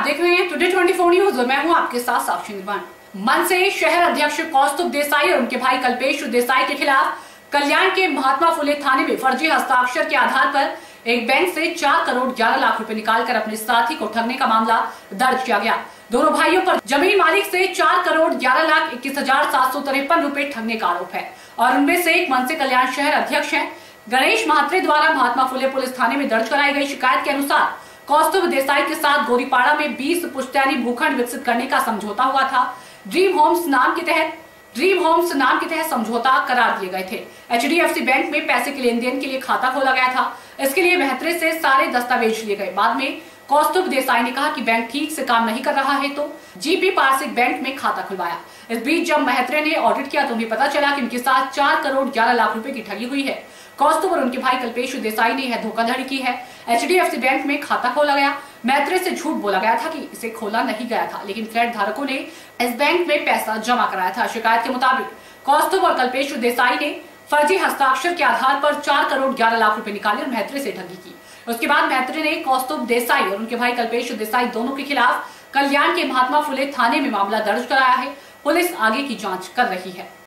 आप देख रहे हैं टुडे 24 न्यूज़ और मैं हूं आपके साथ साक्षी निर्माण। मन से शहर अध्यक्ष कौस्तुभ देसाई और उनके भाई कल्पेश देसाई के खिलाफ कल्याण के महात्मा फुले थाने में फर्जी हस्ताक्षर के आधार पर एक बैंक से 4 करोड़ 11 लाख रुपए निकालकर अपने साथी को ठगने का मामला दर्ज किया गया। दोनों भाइयों पर जमीन मालिक से 4 करोड़ 11 लाख 21,753 रुपए ठगने का आरोप है और उनमें से एक मन से कल्याण शहर अध्यक्ष है। गणेश महात्रे द्वारा महात्मा फुले पुलिस थाने में दर्ज कराई गई शिकायत के अनुसार कौस्तुभ देसाई के साथ गोरीपाड़ा में 20 पुश्तैनी भूखंड विकसित करने का समझौता हुआ था। ड्रीम होम्स नाम के तहत समझौता करार दिए गए थे। एचडीएफसी बैंक में पैसे के लेन देन के लिए खाता खोला गया था। इसके लिए महात्रे से सारे दस्तावेज लिए गए। बाद में कौस्तुभ देसाई ने कहा कि बैंक ठीक से काम नहीं कर रहा है तो जीपी पारसिक बैंक में खाता खुलवाया। इस बीच जब महात्रे ने ऑडिट किया तो उन्हें पता चला कि उनके साथ 4 करोड़ 11 लाख रुपए की ठगी हुई है। कौस्तुभ और उनके भाई कल्पेश देसाई ने यह धोखाधड़ी की है। एचडीएफसी बैंक में खाता खोला गया। महात्रे से झूठ बोला गया था कि इसे खोला नहीं गया था, लेकिन फ्लैट धारकों ने इस बैंक में पैसा जमा कराया था। शिकायत के मुताबिक कौस्तुभ और कल्पेश देसाई ने फर्जी हस्ताक्षर के आधार पर 4 करोड़ 11 लाख रुपए निकाले और महात्रे से ठगी की। उसके बाद महात्रे ने कौस्तुभ देसाई और उनके भाई कल्पेश देसाई दोनों के खिलाफ कल्याण के महात्मा फुले थाने में मामला दर्ज कराया है। पुलिस आगे की जाँच कर रही है।